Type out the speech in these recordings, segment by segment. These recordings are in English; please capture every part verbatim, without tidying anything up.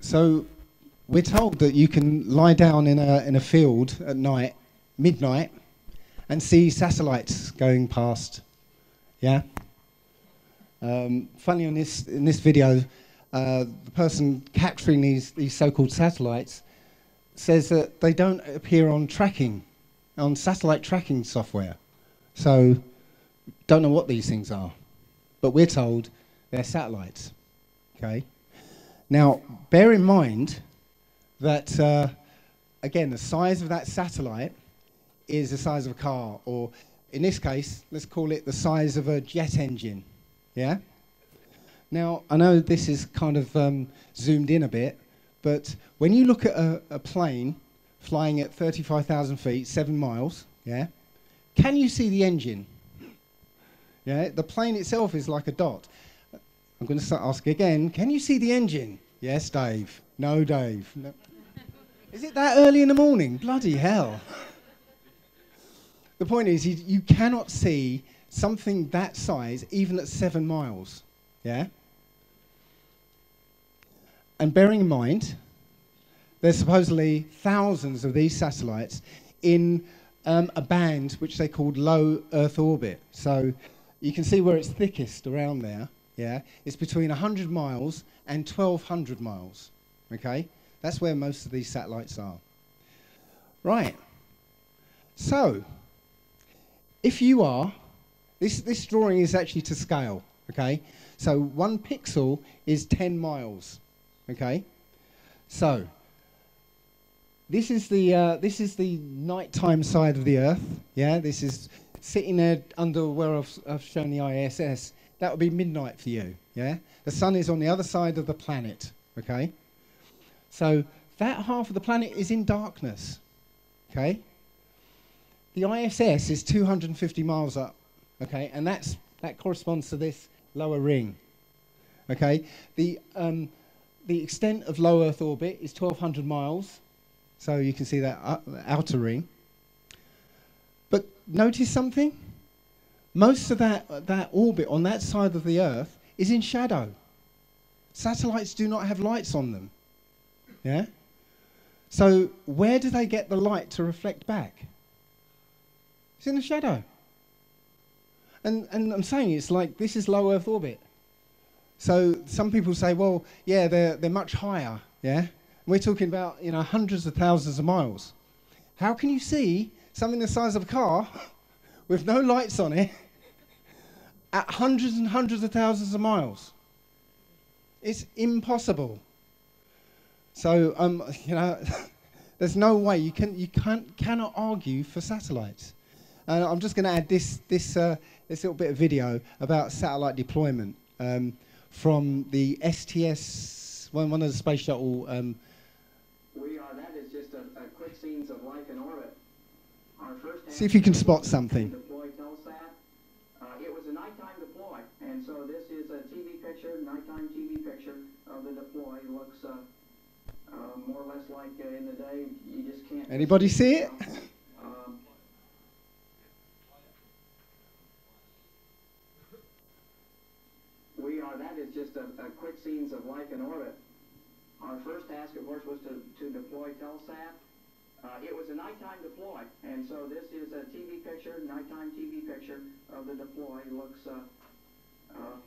So we're told that you can lie down in a, in a field at night, midnight, and see satellites going past, yeah? Um, funny, on this, in this video, uh, the person capturing these, these so-called satellites says that they don't appear on tracking, on satellite tracking software. So, don't know what these things are, but we're told they're satellites, okay? Now, bear in mind that, uh, again, the size of that satellite is the size of a car, or in this case, let's call it the size of a jet engine, yeah? Now, I know this is kind of um, zoomed in a bit, but when you look at a, a plane flying at thirty-five thousand feet, seven miles, yeah, can you see the engine? Yeah, the plane itself is like a dot. I'm going to ask again, can you see the engine? Yes, Dave. No, Dave. No. Is it that early in the morning? Bloody hell. The point is, you, you cannot see something that size, even at seven miles, yeah? And bearing in mind, there's supposedly thousands of these satellites in um, a band which they called low Earth orbit. So you can see where it's thickest around there, yeah? It's between one hundred miles and twelve hundred miles, okay? That's where most of these satellites are. Right, so, if you are, this, this drawing is actually to scale, okay? So one pixel is ten miles, okay? So this is the, uh, this is the nighttime side of the Earth, yeah? This is sitting there under where I've, I've shown the I S S. That would be midnight for you, yeah? The sun is on the other side of the planet, okay? So that half of the planet is in darkness, okay? The I S S is two hundred fifty miles up, okay, and that's, that corresponds to this lower ring, okay? The, um, the extent of low Earth orbit is twelve hundred miles, so you can see that uh, outer ring. But notice something? Most of that, uh, that orbit on that side of the Earth is in shadow. Satellites do not have lights on them, yeah? So where do they get the light to reflect back? It's in the shadow. And, and I'm saying it's like, this is low Earth orbit. So some people say, well, yeah, they're, they're much higher, yeah? We're talking about, you know, hundreds of thousands of miles. How can you see something the size of a car with no lights on it at hundreds and hundreds of thousands of miles? It's impossible. So, um, you know, there's no way. You, can, you can't, cannot argue for satellites. And I'm just going to add this, this, uh, this little bit of video about satellite deployment um, from the S T S, one, one of the Space Shuttle. Um. We are, that is just a, a quick scenes of life in orbit. Our first See if you can spot something. Deploy TelSat. Uh, it was a nighttime deploy, and so this is a T V picture, nighttime T V picture of the deploy. It looks uh, uh, more or less like uh, in the day, you just can't. Anybody see it? Um, We are, that is just a, a quick scenes of life in orbit. Our first task, of course, was to, to deploy TelSat. Uh, it was a nighttime deploy, and so this is a T V picture, nighttime T V picture of the deploy. It looks, uh, uh,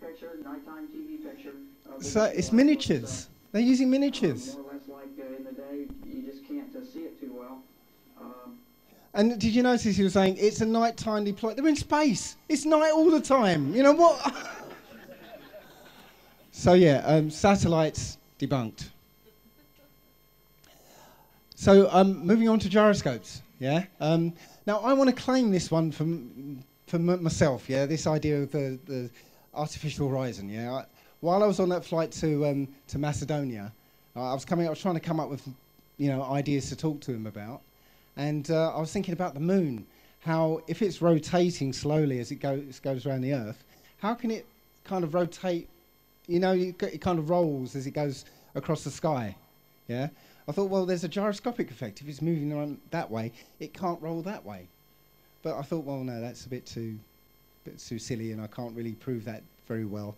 picture, nighttime T V picture of the So deploy. It's miniatures. It looks, uh, They're using miniatures. Uh, more or less like uh, in the day, you just can't uh, see it too well. Um, And did you notice he was saying, it's a nighttime deploy? They're in space. It's night all the time. You know what? So yeah, um, satellites debunked. So um, moving on to gyroscopes, yeah? Um, now, I want to claim this one for, m for m myself, yeah? This idea of the, the artificial horizon, yeah? I, while I was on that flight to, um, to Macedonia, I was, coming, I was trying to come up with, you know, ideas to talk to him about. And uh, I was thinking about the moon, how if it's rotating slowly as it goes, goes around the Earth, how can it kind of rotate, you know, it kind of rolls as it goes across the sky, yeah? I thought, well, there's a gyroscopic effect. If it's moving around that way, it can't roll that way. But I thought, well, no, that's a bit too It's too silly and I can't really prove that very well.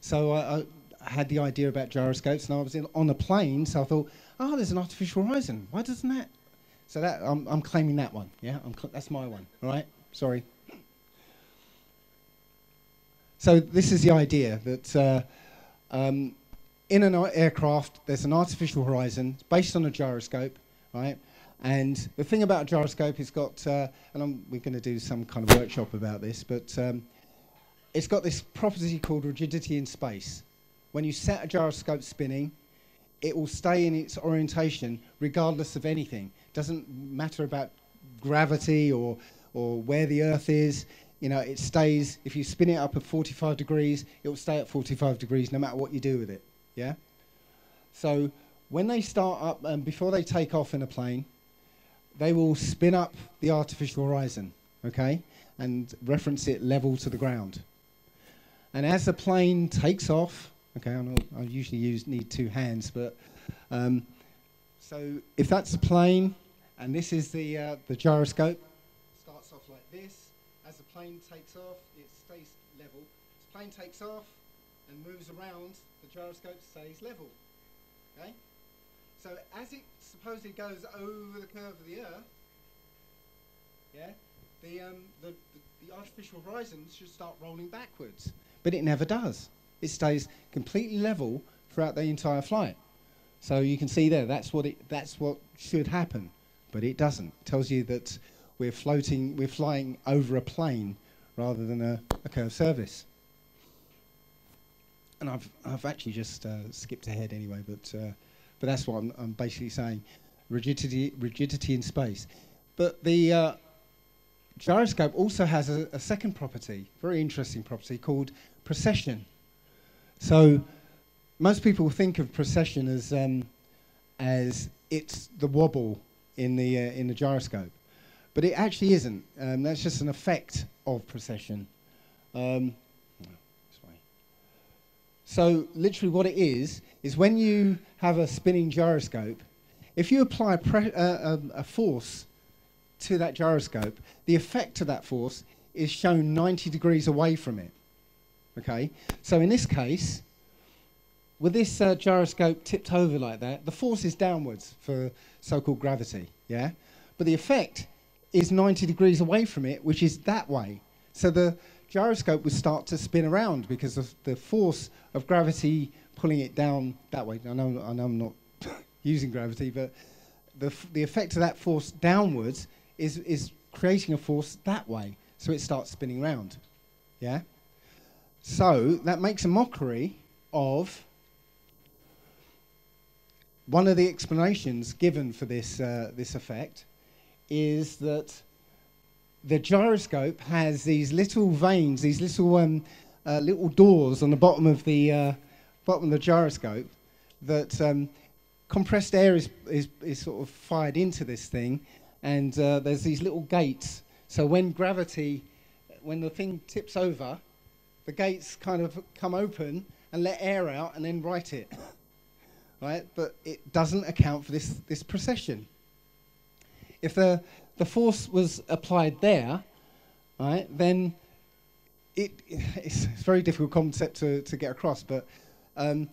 So I, I had the idea about gyroscopes, and I was in, on a plane, so I thought, oh, there's an artificial horizon. Why doesn't that? So that I'm, I'm claiming that one, yeah? I'm cl that's my one, all right? Sorry. So this is the idea that uh, um, in an aircraft, there's an artificial horizon based on a gyroscope, right? And the thing about a gyroscope, it's got, uh, and I'm, we're going to do some kind of workshop about this, but um, it's got this property called rigidity in space. When you set a gyroscope spinning, it will stay in its orientation regardless of anything. Doesn't matter about gravity or, or where the Earth is. You know, it stays, if you spin it up at forty-five degrees, it will stay at forty-five degrees no matter what you do with it, yeah? So when they start up, and um, before they take off in a plane, they will spin up the artificial horizon, okay, and reference it level to the ground. And as the plane takes off, okay, I usually use need two hands, but um, so if that's the plane, and this is the uh, the gyroscope, starts off like this. As the plane takes off, it stays level. As the plane takes off and moves around, the gyroscope stays level. Okay. So as it supposedly goes over the curve of the Earth, yeah, the, um, the, the, the artificial horizon should start rolling backwards. But it never does. It stays completely level throughout the entire flight. So you can see there, that's what, it, that's what should happen. But it doesn't. It tells you that we're floating, we're flying over a plane rather than a, a curved surface. And I've, I've actually just uh, skipped ahead anyway, but... Uh, But that's what I'm, I'm basically saying, rigidity, rigidity in space. But the uh, gyroscope also has a, a second property, very interesting property, called precession. So most people think of precession as, um, as it's the wobble in the, uh, in the gyroscope. But it actually isn't. Um, that's just an effect of precession. Um, So literally what it is, is when you have a spinning gyroscope, if you apply pre uh, um, a force to that gyroscope, the effect of that force is shown ninety degrees away from it, okay? So in this case, with this uh, gyroscope tipped over like that, the force is downwards for so-called gravity, yeah? But the effect is ninety degrees away from it, which is that way. So the gyroscope would start to spin around because of the force of gravity pulling it down that way. I know, I know I'm not using gravity, but the, f the effect of that force downwards is, is creating a force that way. So it starts spinning round, yeah? So that makes a mockery of one of the explanations given for this, uh, this effect is that the gyroscope has these little veins, these little um, uh, little doors on the bottom of the uh, bottom of the gyroscope. That um, compressed air is, is is sort of fired into this thing, and uh, there's these little gates. So when gravity, when the thing tips over, the gates kind of come open and let air out, and then right it, right? But it doesn't account for this this precession. If the the force was applied there, right, then it, it's a very difficult concept to, to get across, but um,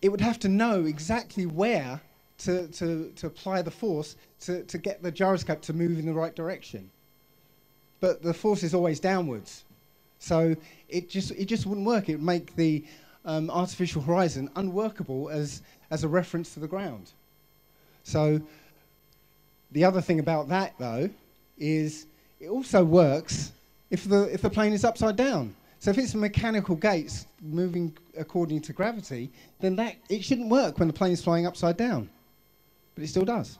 it would have to know exactly where to, to, to apply the force to, to get the gyroscope to move in the right direction. But the force is always downwards. So it just, it just wouldn't work. It would make the um, artificial horizon unworkable as, as a reference to the ground. So the other thing about that, though, is it also works if the, if the plane is upside down. So if it's mechanical gates moving according to gravity, then that, it shouldn't work when the plane is flying upside down. But it still does.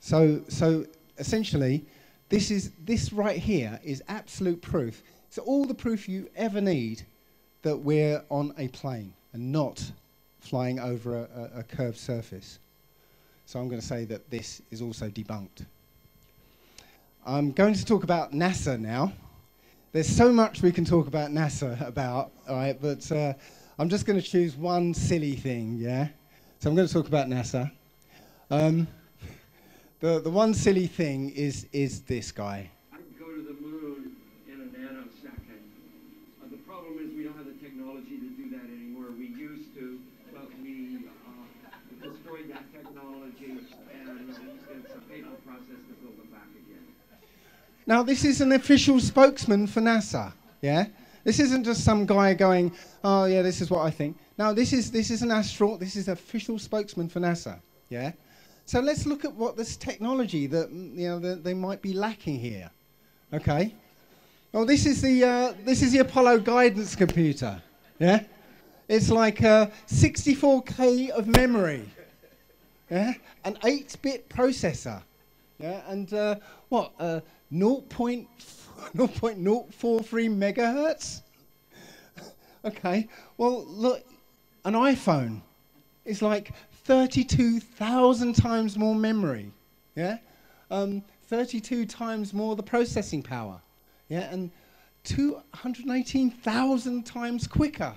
So, so essentially, this, is, this right here is absolute proof. It's all the proof you ever need that we're on a plane and not flying over a, a, a curved surface. So I'm going to say that this is also debunked. I'm going to talk about NASA now. There's so much we can talk about NASA about, all right, but uh, I'm just going to choose one silly thing, yeah? So I'm going to talk about NASA. Um, the, the one silly thing is, is this guy. I can go to the moon in an just to pull them back again. Now, this is an official spokesman for NASA, yeah? This isn't just some guy going, oh, yeah, this is what I think. No, this is, this is an astronaut. This is an official spokesman for NASA, yeah? So let's look at what this technology that, you know, that they might be lacking here, okay? Well, this is the, uh, this is the Apollo guidance computer, yeah? It's like uh, sixty-four K of memory, yeah? An eight-bit processor, yeah? And uh, what, uh, zero point zero four three megahertz? Okay, well, look, an iPhone is like thirty-two thousand times more memory, yeah? Um, thirty-two times more the processing power, yeah? And two hundred eighteen thousand times quicker.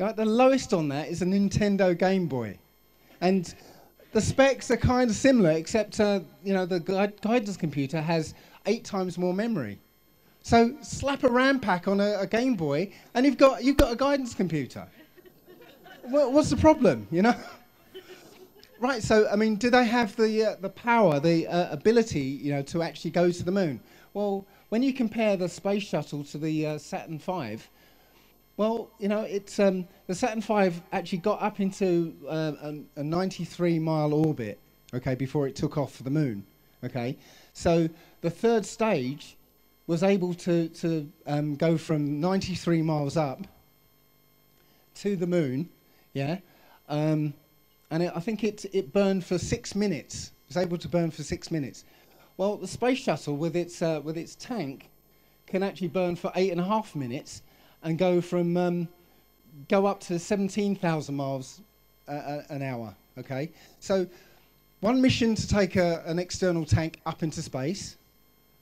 Now, the lowest on that is a Nintendo Game Boy. And the specs are kind of similar, except, uh, you know, the guid guidance computer has eight times more memory. So slap a RAM pack on a, a Game Boy, and you've got, you've got a guidance computer. Well, what's the problem, you know? Right, so, I mean, do they have the, uh, the power, the uh, ability, you know, to actually go to the moon? Well, when you compare the Space Shuttle to the uh, Saturn five, well, you know, it's, um, the Saturn five actually got up into uh, a ninety-three mile orbit, okay, before it took off for the moon, okay? So the third stage was able to, to um, go from ninety-three miles up to the moon, yeah? Um, and it, I think it, it burned for six minutes. It was able to burn for six minutes. Well, the Space Shuttle, with its, uh, with its tank, can actually burn for eight and a half minutes and go from, um, go up to seventeen thousand miles uh, an hour, okay? So one mission to take a, an external tank up into space,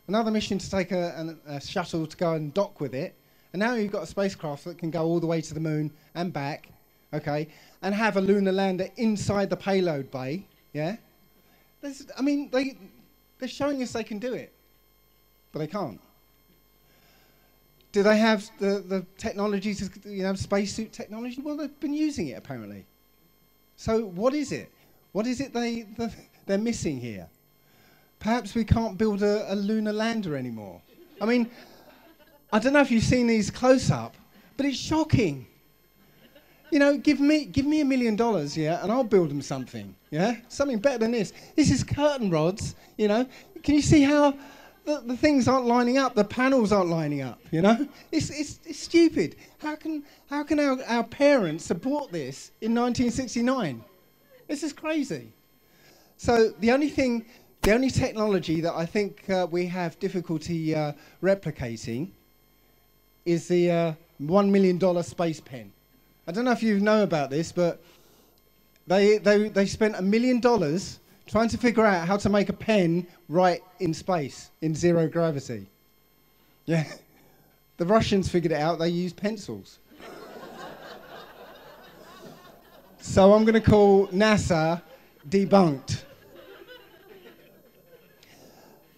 another mission to take a, an, a shuttle to go and dock with it, and now you've got a spacecraft that can go all the way to the moon and back, okay, and have a lunar lander inside the payload bay, yeah? There's, I mean, they, they're showing us they can do it, but they can't. Do they have the, the technology to, you know, spacesuit technology? Well, they've been using it, apparently. So what is it? What is it they, the, they're missing here? Perhaps we can't build a, a lunar lander anymore. I mean, I don't know if you've seen these close up, but it's shocking. You know, give me, give me a million dollars, yeah, and I'll build them something, yeah? Something better than this. This is curtain rods, you know? Can you see how the, the things aren't lining up, the panels aren't lining up, you know? It's, it's, it's stupid. How can, how can our, our parents support this in nineteen sixty-nine? This is crazy. So the only thing, the only technology that I think uh, we have difficulty uh, replicating is the uh, one million dollar space pen. I don't know if you know about this, but they, they, they spent a million dollars trying to figure out how to make a pen write in space, in zero gravity. Yeah. The Russians figured it out. They used pencils. So I'm going to call NASA debunked.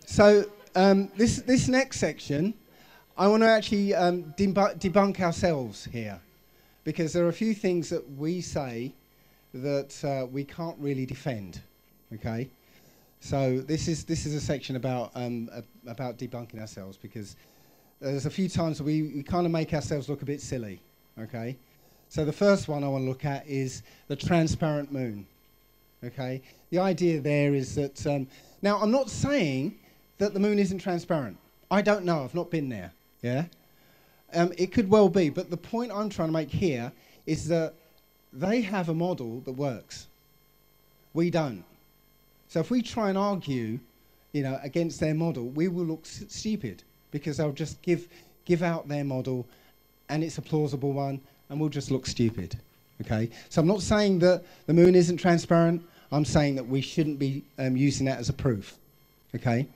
So um, this, this next section, I want to actually um, debu debunk ourselves here, because there are a few things that we say that uh, we can't really defend, okay? So this is, this is a section about, um, uh, about debunking ourselves, because there's a few times we, we kind of make ourselves look a bit silly, okay? So the first one I want to look at is the transparent moon, okay? The idea there is that, um, now I'm not saying that the moon isn't transparent. I don't know, I've not been there, yeah? Um, it could well be, but the point I'm trying to make here is that they have a model that works. We don't. So if we try and argue, you know, against their model, we will look s stupid, because they'll just give, give out their model, and it's a plausible one, and we'll just look stupid, okay? So I'm not saying that the moon isn't transparent. I'm saying that we shouldn't be um, using that as a proof, okay?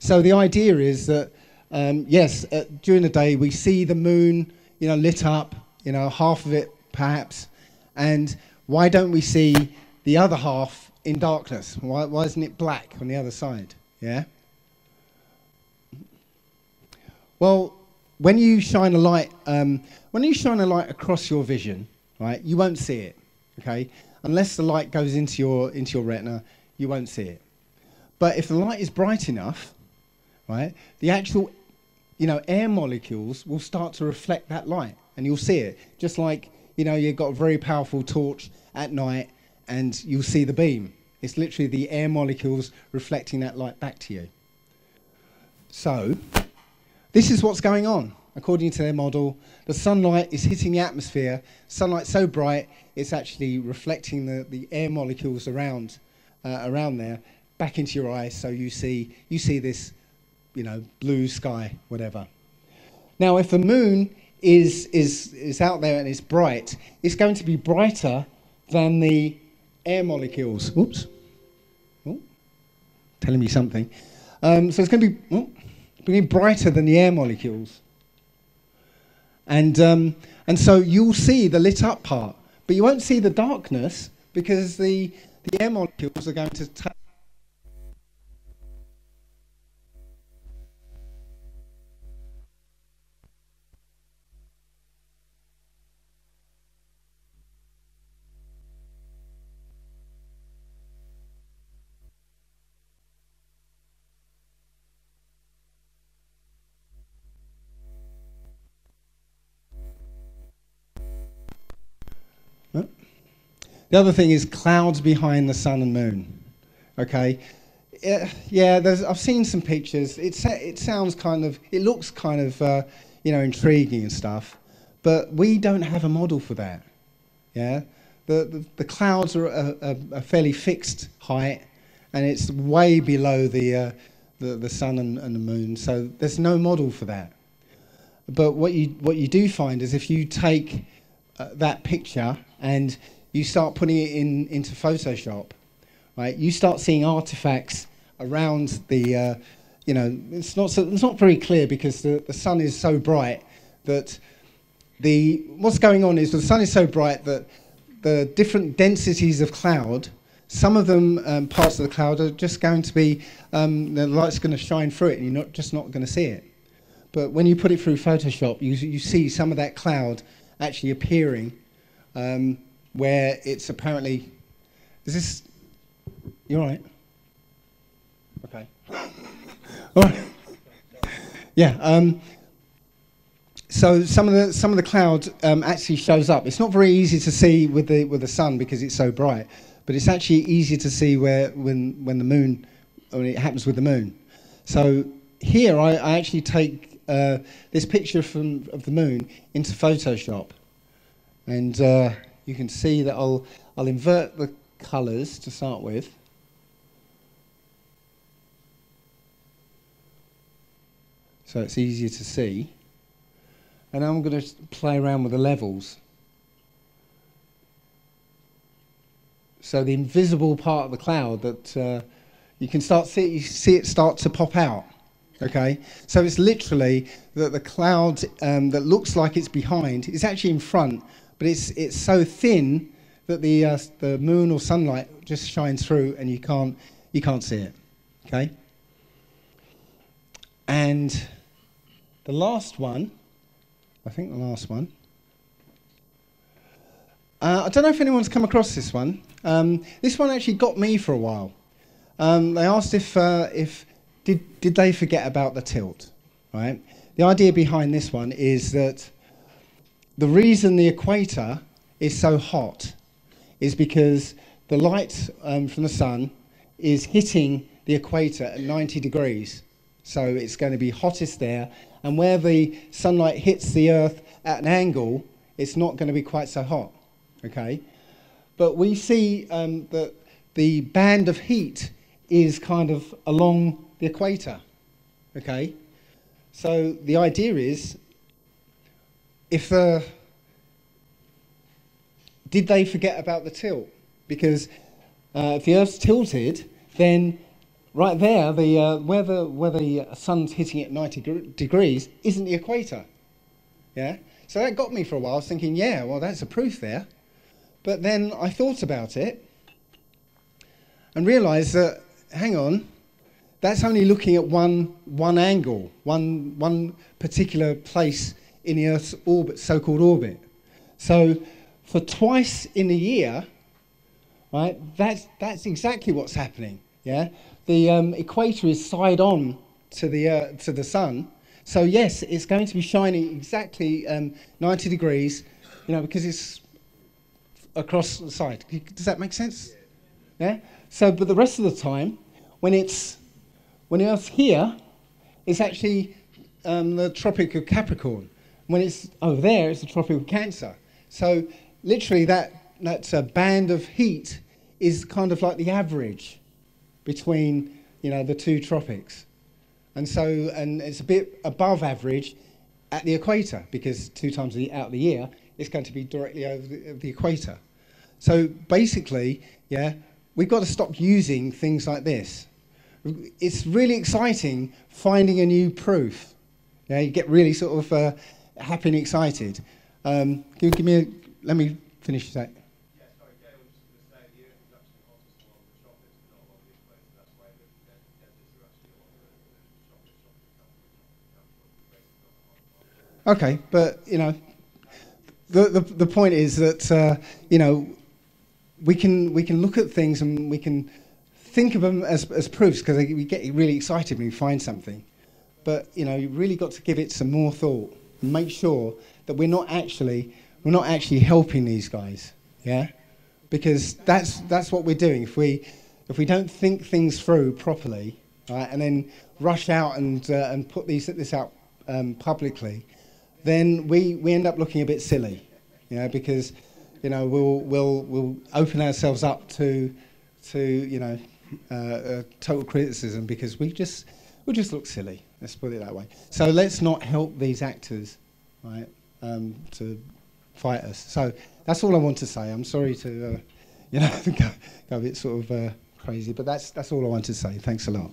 So the idea is that Um, yes, uh, during the day we see the moon, you know, lit up, you know, half of it perhaps, and why don't we see the other half in darkness? Why, why isn't it black on the other side, yeah? Well, when you shine a light, um, when you shine a light across your vision, right, you won't see it, okay? Unless the light goes into your, into your retina, you won't see it, But if the light is bright enough, right, the actual, you know, air molecules will start to reflect that light, and you'll see it. Just like, you know, you've got a very powerful torch at night, and you'll see the beam. It's literally the air molecules reflecting that light back to you. So, this is what's going on. According to their model, the sunlight is hitting the atmosphere. Sunlight's so bright, it's actually reflecting the, the air molecules around, uh, around there back into your eyes, so you see, you see this, you know, blue sky, whatever. Now, if the moon is, is, is out there and it's bright, it's going to be brighter than the air molecules. Oops. Ooh. Telling me something. Um, so it's going to be, ooh, it's going to be brighter than the air molecules. And, um, and so you'll see the lit up part, but you won't see the darkness because the, the air molecules are going to take. The other thing is clouds behind the sun and moon. Okay, uh, yeah. There's, I've seen some pictures. It it sounds kind of, it looks kind of, uh, you know, intriguing and stuff. But we don't have a model for that. Yeah, the the, the clouds are a, a, a fairly fixed height, and it's way below the uh, the, the sun and, and the moon. So there's no model for that. But what you what you do find is if you take uh, that picture and you start putting it in into Photoshop, right? You start seeing artifacts around the, uh, you know, it's not so, it's not very clear because the, the sun is so bright that the what's going on is the sun is so bright that the different densities of cloud, some of them um, parts of the cloud are just going to be um, the light's going to shine through it, and you're not just not going to see it. But when you put it through Photoshop, you you see some of that cloud actually appearing. Um, where it's apparently, is this, you all right? Okay. All right. Yeah, um, so some of the, some of the cloud um, actually shows up. It's not very easy to see with the, with the sun because it's so bright, but it's actually easier to see where, when, when the moon, when it happens with the moon. So here I, I actually take uh, this picture from, of the moon into Photoshop, and uh, you can see that I'll, I'll invert the colours to start with. So it's easier to see. And I'm going to play around with the levels. So the invisible part of the cloud that uh, you can start see, you see it start to pop out. Okay, so it's literally that the cloud um, that looks like it's behind is actually in front. But it's, it's so thin that the, uh, the moon or sunlight just shines through and you can't, you can't see it, okay? And the last one, I think the last one, uh, I don't know if anyone's come across this one. Um, this one actually got me for a while. Um, they asked if, uh, if did, did they forget about the tilt, right? The idea behind this one is that the reason the equator is so hot is because the light um, from the sun is hitting the equator at ninety degrees. So it's going to be hottest there. And where the sunlight hits the Earth at an angle, it's not going to be quite so hot. Okay? But we see um, that the band of heat is kind of along the equator. Okay? So the idea is, If uh, did they forget about the tilt? Because uh, if the Earth's tilted, then right there, the uh, where the where the sun's hitting at ninety degrees isn't the equator. Yeah. So that got me for a while. I was thinking, yeah, well, that's a proof there. But then I thought about it and realised that, hang on, that's only looking at one one angle, one one particular place in the Earth's orbit, so-called orbit. So for twice in a year, right, that's, that's exactly what's happening. Yeah, the um, equator is side on to the uh, to the sun, so yes, it's going to be shining exactly um, ninety degrees, you know, because it's across the side. Does that make sense? Yeah. So, but the rest of the time, when it's when Earth's here, it's actually um, the Tropic of Capricorn. When it's over there, it's the Tropic of Cancer. So, literally, that that uh, band of heat is kind of like the average between, you know, the two tropics, and so and it's a bit above average at the equator because two times out of the year it's going to be directly over the, the equator. So basically, yeah, we've got to stop using things like this. It's really exciting finding a new proof. Yeah, you get really sort of uh, happy and excited. Um, give, give me, a, let me finish that. Okay, but you know, the the, the point is that uh, you know, we can we can look at things and we can think of them as as proofs because we get really excited when we find something, but you know, you really got to give it some more thought and make sure that we're not actually we're not actually helping these guys, yeah, because that's that's what we're doing if we if we don't think things through properly, right, and then rush out and uh, and put these this out um, publicly. Then we, we end up looking a bit silly, you know, because, you know, we'll we'll we'll open ourselves up to to you know uh, uh, total criticism because we just we just look silly. Let's put it that way. So let's not help these actors, right, um, to fight us. So that's all I want to say. I'm sorry to, uh, you know, go, go a bit sort of uh, crazy, but that's that's all I want to say. Thanks a lot.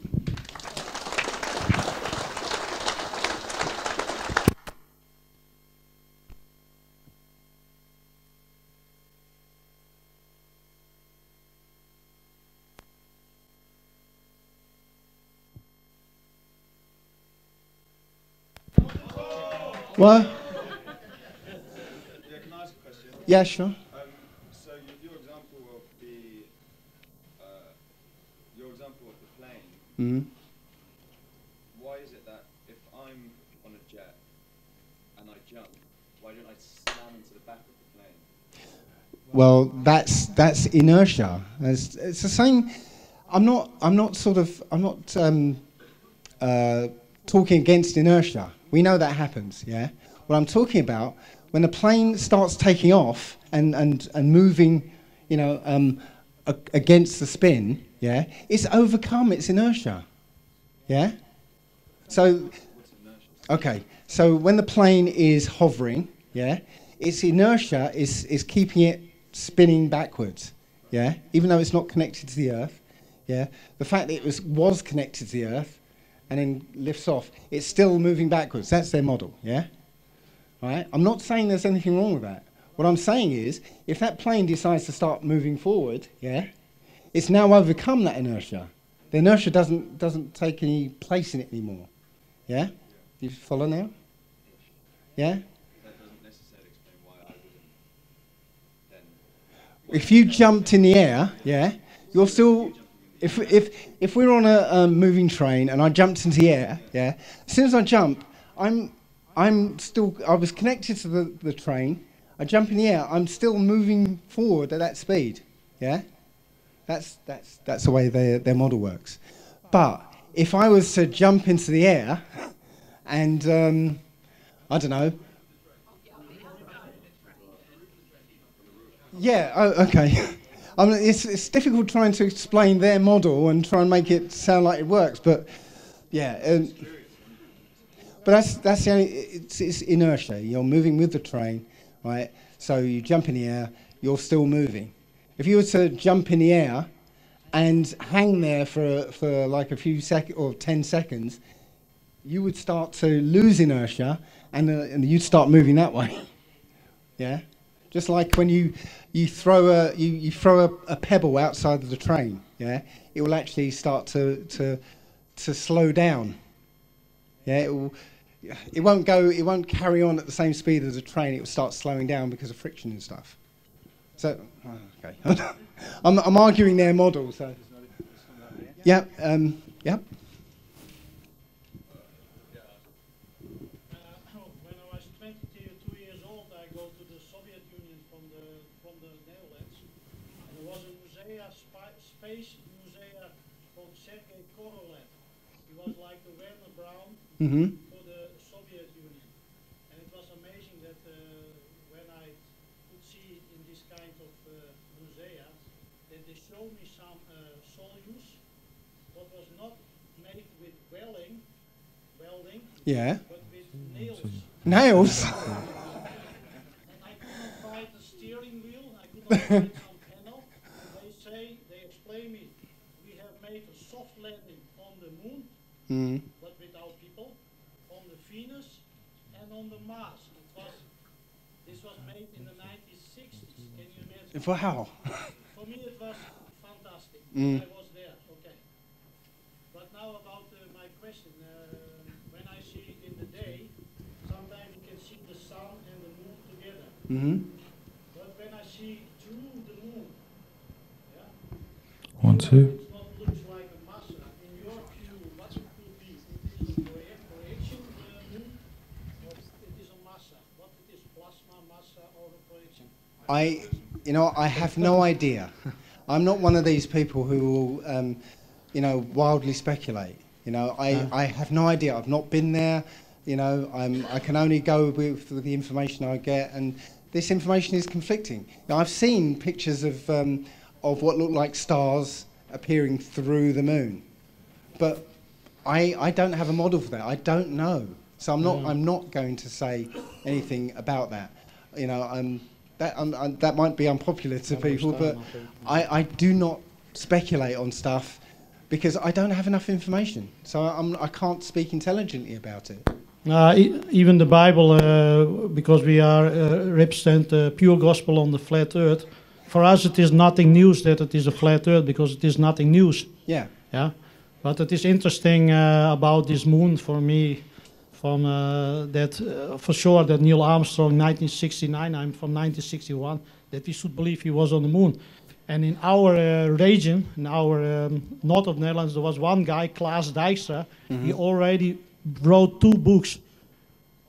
What? Yeah, can I ask a question? Yeah, sure. Um, so your example of the uh, your example of the plane. Mm-hmm. Why is it that if I'm on a jet and I jump, why don't I slam into the back of the plane? Well, that's that's inertia. It's, it's the same. I'm not. I'm not sort of. I'm not um, uh, talking against inertia. We know that happens, yeah? What I'm talking about, when a plane starts taking off and, and, and moving, you know, um, against the spin, yeah, it's overcome its inertia, yeah? So, okay, so when the plane is hovering, yeah, its inertia is, is keeping it spinning backwards, yeah? Even though it's not connected to the Earth, yeah? The fact that it was, was connected to the Earth and then lifts off, it's still moving backwards. That's their model, yeah? Right? I'm not saying there's anything wrong with that. What I'm saying is, if that plane decides to start moving forward, yeah, it's now overcome that inertia. The inertia doesn't, doesn't take any place in it anymore, yeah? You follow now? Yeah? That doesn't necessarily explain why I wouldn't then... If you jumped in the air, yeah, you're still... If, if, if we're on a um, moving train and I jumped into the air, yeah, as soon as I jump, I'm, I'm still, I was connected to the, the train, I jump in the air, I'm still moving forward at that speed, yeah? That's, that's, that's the way their, their model works. But if I was to jump into the air and, um, I don't know. Yeah, oh, okay. I mean, it's, it's difficult trying to explain their model and try and make it sound like it works, but yeah, um, but that's that's the only it's, it's inertia. You're moving with the train, right? So you jump in the air, you're still moving. If you were to jump in the air and hang there for for like a few seconds or ten seconds, you would start to lose inertia, and uh, and you'd start moving that way, yeah. Just like when you, you throw a you, you throw a, a pebble outside of the train, yeah, it will actually start to to to slow down. Yeah, it will, it won't go it won't carry on at the same speed as the train. It will start slowing down because of friction and stuff. So okay, I'm I'm arguing their model. So Yeah, um, yeah. Sergei Korolev. He was like the Werner Braun mm-hmm. for the Soviet Union. And it was amazing that uh, when I could see in this kind of uh, musea, that they showed me some uh, Soyuz, what was not made with welding, welding yeah. but with nails. Nails? And I could not find the steering wheel, I could not find some panel. They say, they explain me, a soft landing on the moon, mm. but without people, on the Venus and on the Mars. It was, this was made in the nineteen sixties. Can you imagine? Wow. For me it was fantastic. Mm. I was there, okay. But now about uh, my question. Uh, when I see it in the day, sometimes you can see the sun and the moon together. Mm-hmm. But when I see through the moon, yeah, one, two. I, you know, I have no idea. I'm not one of these people who will, um, you know, wildly speculate. You know, I, no. I have no idea. I've not been there. You know, I'm, I can only go with the information I get, and this information is conflicting. Now, I've seen pictures of, um, of what look like stars appearing through the moon, but I, I don't have a model for that. I don't know, so I'm not, mm. I'm not going to say anything about that. You know, I'm. That, um, uh, that might be unpopular to people, but I, I do not speculate on stuff because I don't have enough information. So I'm, I can't speak intelligently about it. Uh, e even the Bible, uh, because we are uh, represent the pure gospel on the flat earth, for us it is nothing news that it is a flat earth because it is nothing news. Yeah. Yeah. But it is interesting uh, about this moon for me. From uh, that, uh, for sure, that Neil Armstrong, nineteen sixty-nine, I'm from nineteen sixty-one, that we should believe he was on the moon. And in our uh, region, in our um, north of Netherlands, there was one guy, Klaas Dijkstra, mm-hmm. he already wrote two books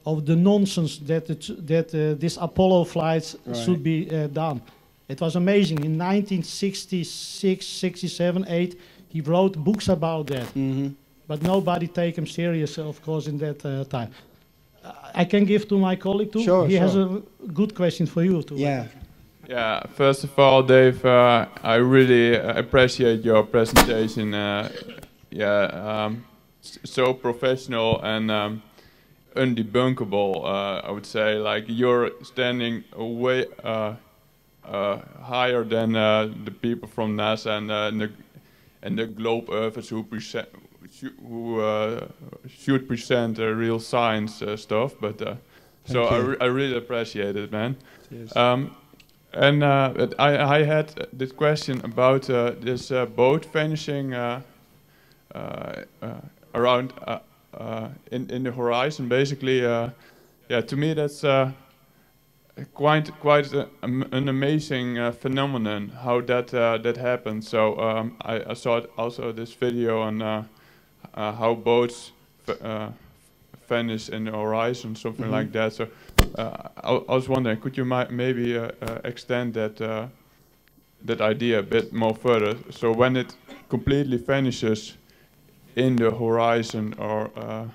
of the nonsense that, it, that uh, this Apollo flights right. should be uh, done. It was amazing. In nineteen sixty-six, sixty-seven, eight, he wrote books about that. Mm-hmm. But nobody take him serious, of course, in that uh, time. Uh, I can give to my colleague, too. Sure, he sure. has a good question for you, too. Yeah. Yeah, first of all, Dave, uh, I really appreciate your presentation. Uh, yeah, um, so professional and um, undebunkable, uh, I would say. Like, you're standing way uh, uh, higher than uh, the people from NASA and, uh, and, the, and the globe earthers who present... who uh, should present uh, real science uh, stuff, but uh, so I, re I really appreciate it, man. Yes. Um, and uh, I, I had this question about uh, this uh, boat vanishing uh, uh, uh, around uh, uh, in in the horizon. Basically, uh, yeah, to me that's uh, quite quite a, um, an amazing uh, phenomenon how that uh, that happened. So um, I, I saw also this video on. Uh, Uh, how boats uh, vanish in the horizon, something mm-hmm. like that. So uh, I, I was wondering, could you mi maybe uh, uh, extend that uh, that idea a bit more further? So when it completely vanishes in the horizon, or uh,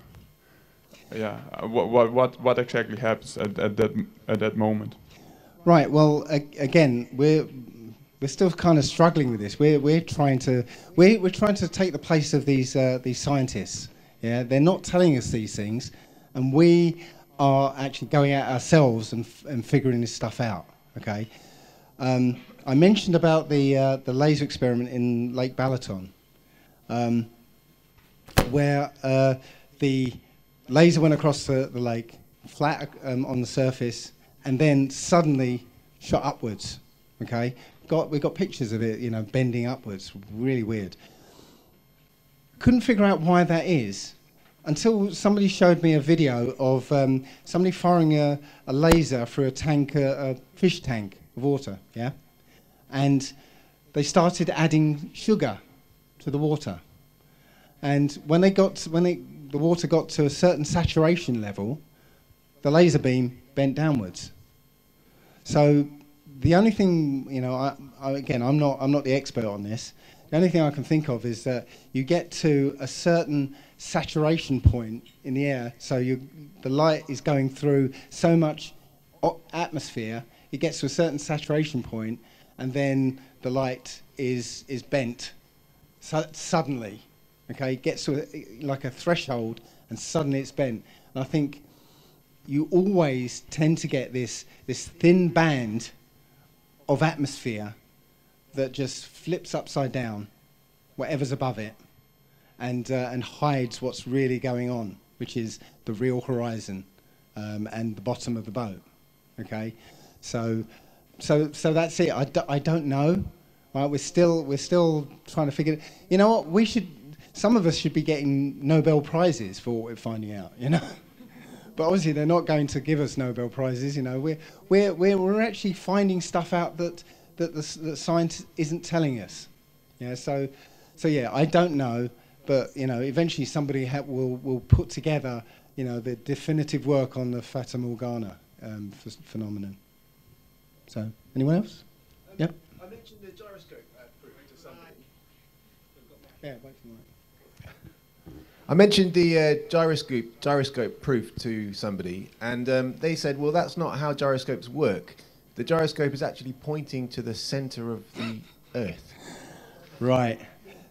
yeah, what wh what what exactly happens at, at that at that moment? Right. Well, ag again, we're. We're still kind of struggling with this. We're we're trying to we're we're trying to take the place of these uh, these scientists. Yeah, they're not telling us these things, and we are actually going out ourselves and f and figuring this stuff out. Okay, um, I mentioned about the uh, the laser experiment in Lake Balaton, um, where uh, the laser went across the, the lake, flat um, on the surface, and then suddenly shot upwards. Okay. Got, we got pictures of it, you know, bending upwards. Really weird. Couldn't figure out why that is until somebody showed me a video of um, somebody firing a, a laser through a tank, a, a fish tank of water, yeah? And they started adding sugar to the water. And when they got to, when they, the water got to a certain saturation level, the laser beam bent downwards. So the only thing, you know, I, I, again, I'm not, I'm not the expert on this. The only thing I can think of is that you get to a certain saturation point in the air, so you, the light is going through so much atmosphere, it gets to a certain saturation point, and then the light is, is bent so suddenly. Okay, it gets to a, like a threshold, and suddenly it's bent. And I think you always tend to get this, this thin band of atmosphere that just flips upside down, whatever's above it, and, uh, and hides what's really going on, which is the real horizon um, and the bottom of the boat, okay? So, so, so that's it. I, d I don't know. Right? We're, still, we're still trying to figure it. You know what? We should, some of us should be getting Nobel Prizes for what we're finding out, you know? But obviously they're not going to give us Nobel Prizes, you know. We're, we're, we're, we're actually finding stuff out that that the that science isn't telling us. Yeah, so, so yeah, I don't know, but you know, eventually somebody ha will will put together, you know, the definitive work on the Fata Morgana um, ph phenomenon. So, anyone else? Um, yep. I mentioned the gyroscope uh, proof to somebody. Yeah, wait for the mic. I mentioned the uh, gyroscope gyroscope proof to somebody, and um, they said, well, that's not how gyroscopes work. The gyroscope is actually pointing to the centre of the Earth. Right.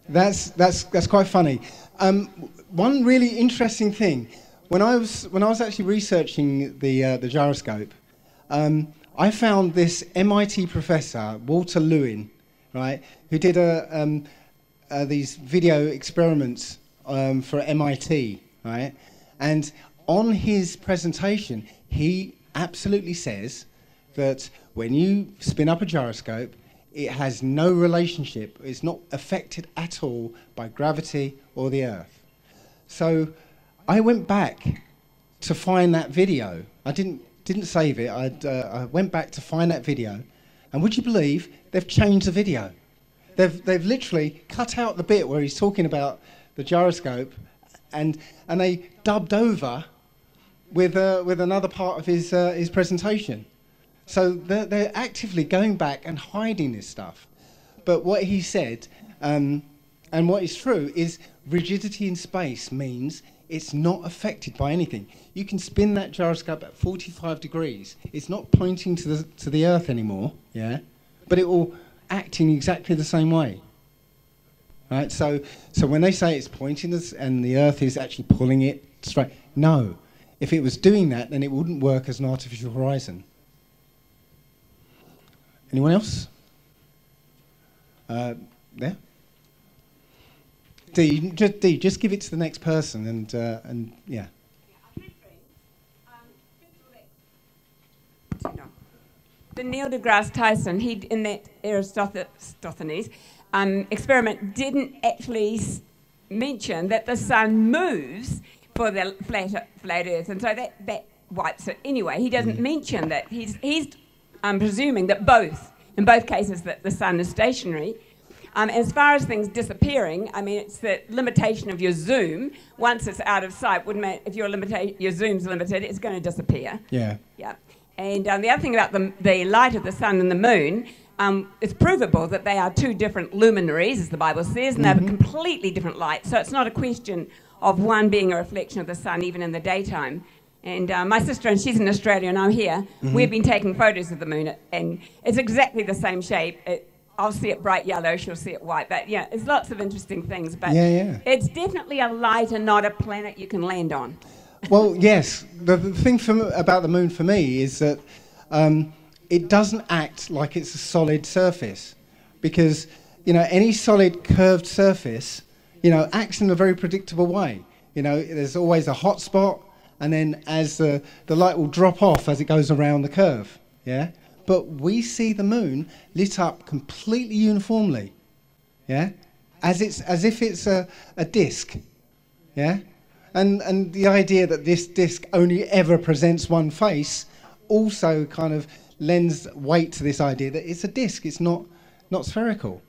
That's, that's, that's quite funny. Um, one really interesting thing, when I was, when I was actually researching the, uh, the gyroscope, um, I found this M I T professor, Walter Lewin, right, who did a, um, uh, these video experiments um, for M I T, right? And on his presentation, he absolutely says that when you spin up a gyroscope, it has no relationship, it's not affected at all by gravity or the Earth. So I went back to find that video. I didn't, didn't save it, I'd, uh, I went back to find that video, and would you believe they've changed the video? They've, they've literally cut out the bit where he's talking about the gyroscope, and, and they dubbed over with, uh, with another part of his, uh, his presentation. So they're, they're actively going back and hiding this stuff. But what he said, um, and what is true, is rigidity in space means it's not affected by anything. You can spin that gyroscope at forty-five degrees. It's not pointing to the, to the Earth anymore, yeah? But it will act in exactly the same way. Right? So, so when they say it's pointing this and the Earth is actually pulling it straight, no. If it was doing that, then it wouldn't work as an artificial horizon. Anyone else? Uh, there. D, just D, just give it to the next person, and uh, and yeah. Um, the Neil deGrasse Tyson, he in that Aristophanes um, experiment didn't actually mention that the sun moves for the flat flat Earth, and so that that wipes it anyway. He doesn't mm. mention that he's he's. I'm presuming that both, in both cases, that the sun is stationary. Um, as far as things disappearing, I mean, it's the limitation of your zoom. Once it's out of sight, wouldn't it, if your limita your zoom's limited, it's going to disappear. Yeah. Yeah. And um, the other thing about the, the light of the sun and the moon, um, it's provable that they are two different luminaries, as the Bible says, and mm-hmm. they have a completely different light. So it's not a question of one being a reflection of the sun, even in the daytime. And uh, my sister, and she's in Australia, and I'm here. Mm-hmm. We've been taking photos of the moon, and it's exactly the same shape. It, I'll see it bright yellow, she'll see it white. But yeah, there's lots of interesting things. But yeah, yeah. It's definitely a light and not a planet you can land on. Well, yes. The, the thing for, about the moon for me is that um, it doesn't act like it's a solid surface, because you know any solid curved surface, you know, acts in a very predictable way. You know, there's always a hot spot. And then as the, the light will drop off as it goes around the curve, yeah? But we see the moon lit up completely uniformly, yeah? As, it's, as if it's a, a disc, yeah? And, and the idea that this disc only ever presents one face also kind of lends weight to this idea that it's a disc, it's not, not spherical.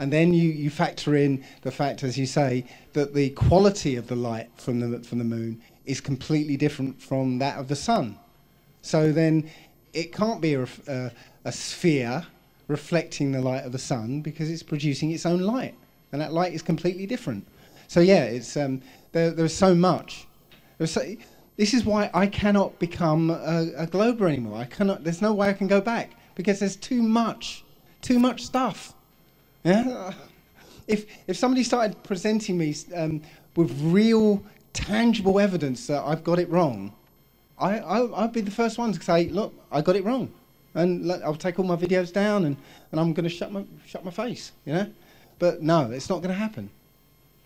And then you, you factor in the fact, as you say, that the quality of the light from the, from the moon is completely different from that of the sun. So then it can't be a, a, a sphere reflecting the light of the sun, because it's producing its own light. And that light is completely different. So yeah, it's, um, there, there's so much. There's so, this is why I cannot become a, a glober anymore. I cannot, there's no way I can go back, because there's too much, too much stuff. Yeah? If, if somebody started presenting me um, with real, tangible evidence that I've got it wrong, I, I, I'd be the first one to say, look, I got it wrong. And look, I'll take all my videos down, and, and I'm going to shut my, shut my face, you know? But no, it's not going to happen.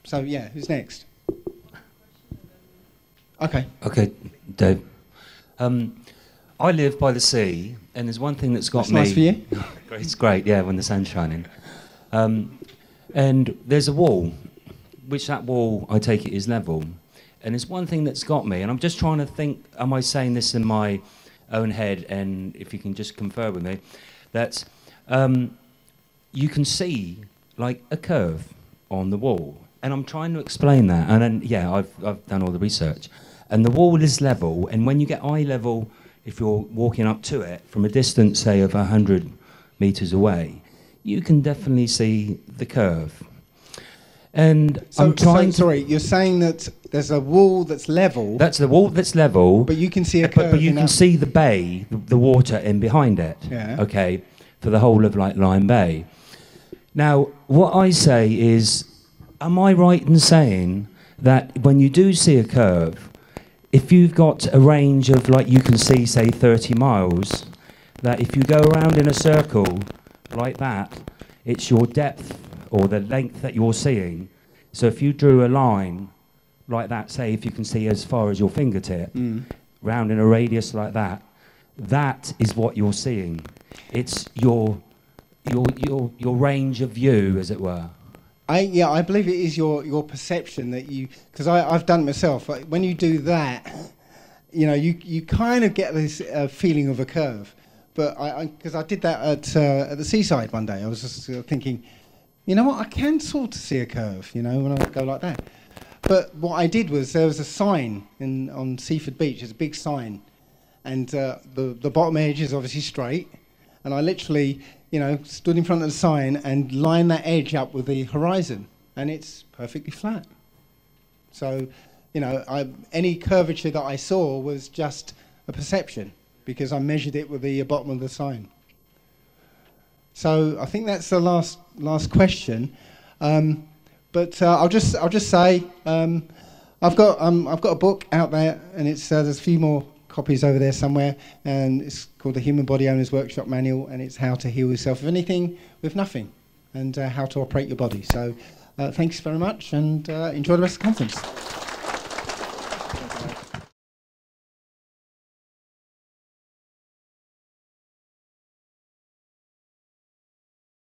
So yeah, who's next? Okay. Okay, Dave. Um, I live by the sea, and there's one thing that's got that's me... That's nice for you. It's great, yeah, when the sun's shining. Um, and there's a wall, which that wall, I take it, is level. And there's one thing that's got me, and I'm just trying to think, am I saying this in my own head, and if you can just confer with me, that um, you can see, like, a curve on the wall. And I'm trying to explain that, and then, yeah, I've, I've done all the research. And the wall is level, and when you get eye level, if you're walking up to it, from a distance, say, of one hundred metres away, you can definitely see the curve. And so, I'm trying... So, sorry, you're saying that there's a wall that's level... That's the wall that's level... But you can see a curve... But, but you can see the bay, the, the water in behind it, yeah. Okay, for the whole of, like, Lion Bay. Now, what I say is... Am I right in saying that when you do see a curve, if you've got a range of, like, you can see, say, thirty miles, that if you go around in a circle like that, it's your depth or the length that you're seeing. So if you drew a line like that, say, if you can see as far as your fingertip, mm. round in a radius like that, that is what you're seeing. It's your, your, your, your range of view, as it were. I, yeah, I believe it is your, your perception that you... Because I've done it myself. Like, when you do that, you know, you, you kind of get this uh, feeling of a curve. But I... Because I, I did that at, uh, at the seaside one day. I was just uh, thinking, you know what, I can sort of see a curve, you know, when I go like that. But what I did was there was a sign in, on Seaford Beach. It's a big sign. And uh, the, the bottom edge is obviously straight. And I literally... you know, stood in front of the sign and lined that edge up with the horizon, and it's perfectly flat. So, you know, I, any curvature that I saw was just a perception, because I measured it with the bottom of the sign. So I think that's the last last question. Um, but uh, I'll just I'll just say um, I've got um, I've got a book out there, and it's uh, there's a few more copies over there somewhere, and it's called The Human Body Owner's Workshop Manual, and it's how to heal yourself of anything with nothing, and uh, how to operate your body. So uh, thanks very much, and uh, enjoy the rest of the conference.